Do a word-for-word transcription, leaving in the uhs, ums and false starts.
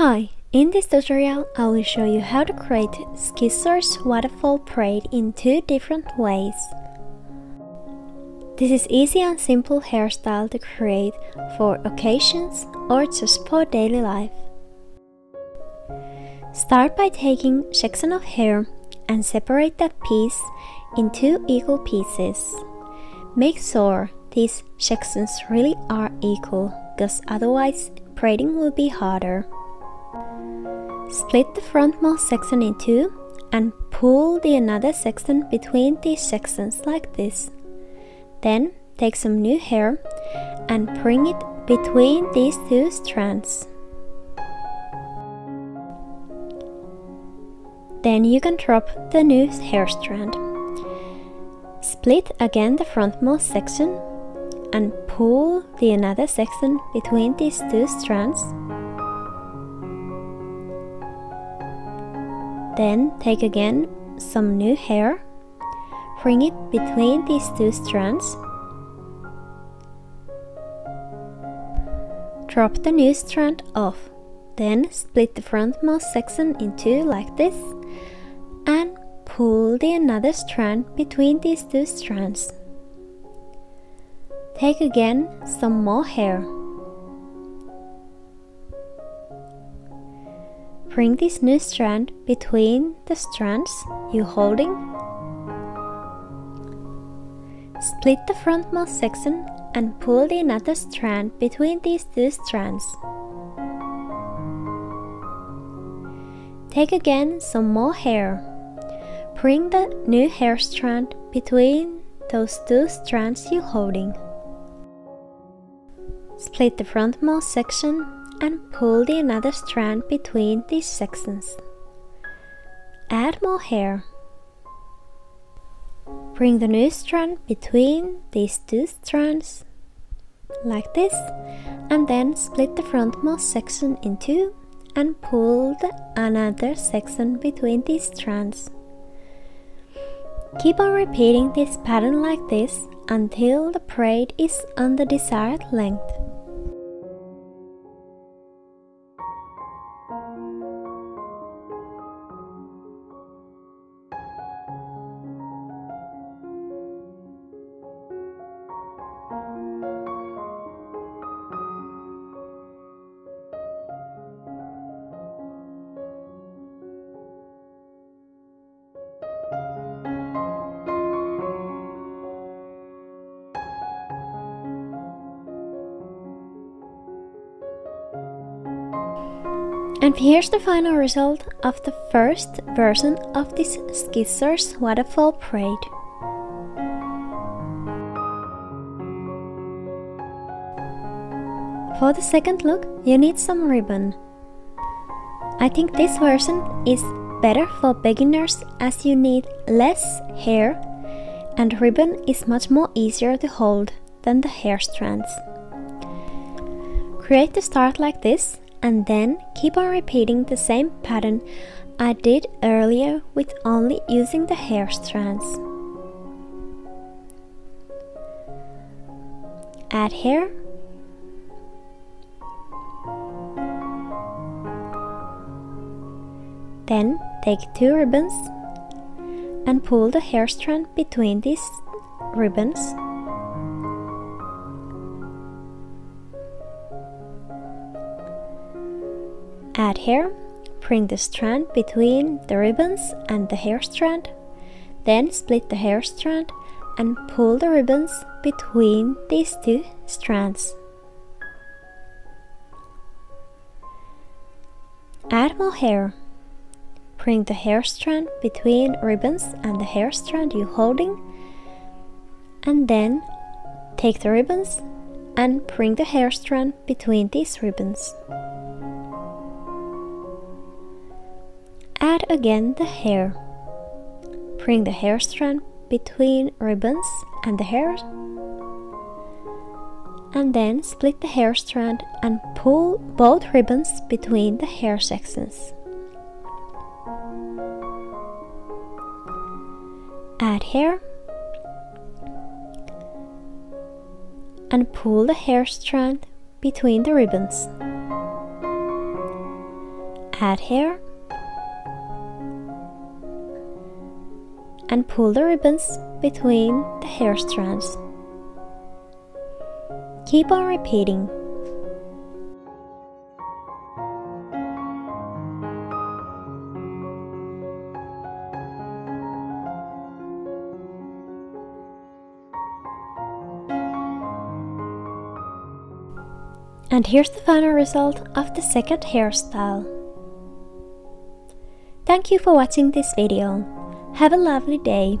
Hi, in this tutorial I will show you how to create SkiSource waterfall braid in two different ways. This is easy and simple hairstyle to create for occasions or just for daily life. Start by taking section of hair and separate that piece in two equal pieces. Make sure these sections really are equal, because otherwise braiding will be harder. Split the frontmost section in two and pull the another section between these sections like this. Then take some new hair and bring it between these two strands. Then you can drop the new hair strand. Split again the frontmost section and pull the another section between these two strands. Then take again some new hair, bring it between these two strands. Drop the new strand off. Then split the frontmost section in two like this and pull the another strand between these two strands. Take again some more hair. Bring this new strand between the strands you're holding. Split the frontmost section and pull the another strand between these two strands. Take again some more hair. Bring the new hair strand between those two strands you're holding. Split the frontmost section and pull the another strand between these sections. Add more hair. Bring the new strand between these two strands like this, and then split the frontmost section in two and pull the another section between these strands. Keep on repeating this pattern like this until the braid is on the desired length. And here's the final result of the first version of this SkiSource waterfall braid. For the second look, you need some ribbon. I think this version is better for beginners as you need less hair, and ribbon is much more easier to hold than the hair strands. Create the start like this, and then keep on repeating the same pattern I did earlier with only using the hair strands. Add hair. Then take two ribbons and pull the hair strand between these ribbons. Add hair, bring the strand between the ribbons and the hair strand, then split the hair strand and pull the ribbons between these two strands. Add more hair, bring the hair strand between ribbons and the hair strand you're holding, and then take the ribbons and bring the hair strand between these ribbons. Add again the hair. Bring the hair strand between ribbons and the hair, and then split the hair strand and pull both ribbons between the hair sections. Add hair and pull the hair strand between the ribbons. pad here and pull the ribbons between the hair strands. Keep on repeating. And here's the final result of the second hairstyle. Thank you for watching this video. Have a lovely day.